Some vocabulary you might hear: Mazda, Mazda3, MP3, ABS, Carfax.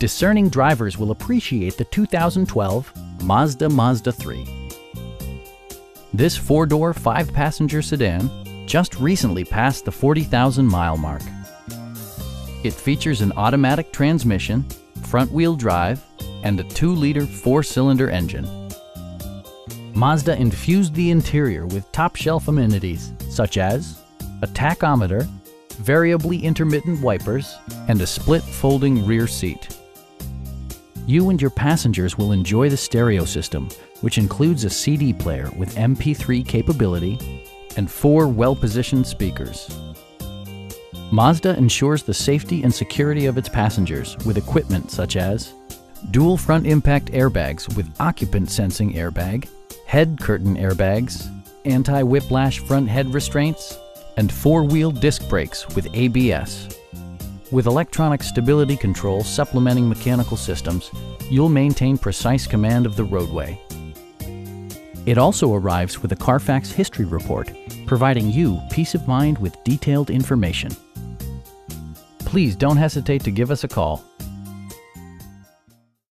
Discerning drivers will appreciate the 2012 Mazda 3. This 4-door, 5-passenger sedan just recently passed the 40,000-mile mark. It features an automatic transmission, front-wheel drive, and a 2-liter 4-cylinder engine. Mazda infused the interior with top-shelf amenities such as a tachometer, variably intermittent wipers, and a split folding rear seat. You and your passengers will enjoy the stereo system, which includes a CD player with MP3 capability and 4 well-positioned speakers. Mazda ensures the safety and security of its passengers with equipment such as dual front impact airbags with occupant sensing airbag, head curtain airbags, anti-whiplash front head restraints, and 4-wheel disc brakes with ABS. With electronic stability control supplementing mechanical systems, you'll maintain precise command of the roadway. It also arrives with a Carfax history report, providing you peace of mind with detailed information. Please don't hesitate to give us a call.